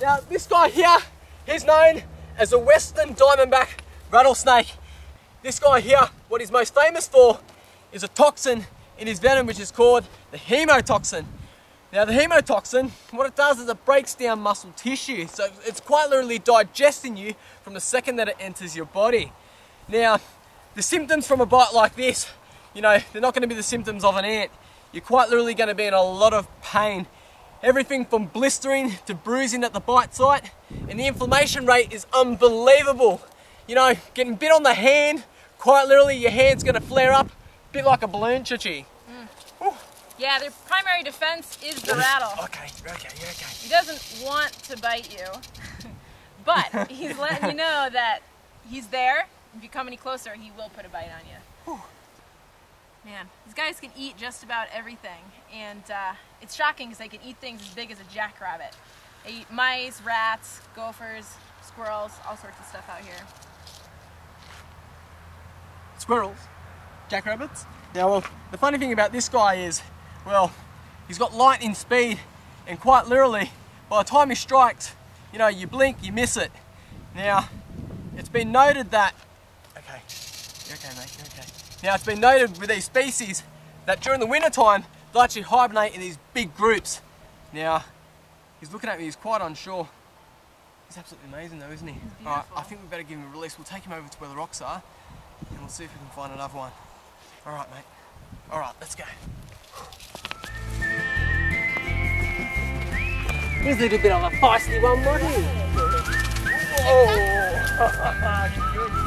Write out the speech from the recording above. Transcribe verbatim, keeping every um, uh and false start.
Now this guy here, he's known as the Western Diamondback Rattlesnake. This guy here, what he's most famous for is a toxin in his venom which is called the hemotoxin. Now the hemotoxin, what it does is it breaks down muscle tissue, so it's quite literally digesting you from the second that it enters your body. Now the symptoms from a bite like this, you know, they're not going to be the symptoms of an ant. You're quite literally going to be in a lot of pain. Everything from blistering to bruising at the bite site, and the inflammation rate is unbelievable. You know, getting bit on the hand, quite literally your hand's going to flare up, a bit like a balloon, chichi. Mm. Yeah, their primary defense is the rattle. Okay, okay, okay. He doesn't want to bite you, but he's letting you know that he's there. If you come any closer, he will put a bite on you. Whew. Man, these guys can eat just about everything, and uh, it's shocking because they can eat things as big as a jackrabbit. They eat mice, rats, gophers, squirrels, all sorts of stuff out here. Squirrels? Jackrabbits? Now, well, the funny thing about this guy is, well, he's got lightning speed, and quite literally, by the time he strikes, you know, you blink, you miss it. Now, it's been noted that Okay, you're okay mate, you're okay. Now it's been noted with these species that during the winter time they actually hibernate in these big groups. Now, he's looking at me, he's quite unsure. He's absolutely amazing though, isn't he? Alright, I think we better give him a release. We'll take him over to where the rocks are and we'll see if we can find another one. Alright mate, alright, let's go. He's a little bit of a feisty one, wasn't he? Oh.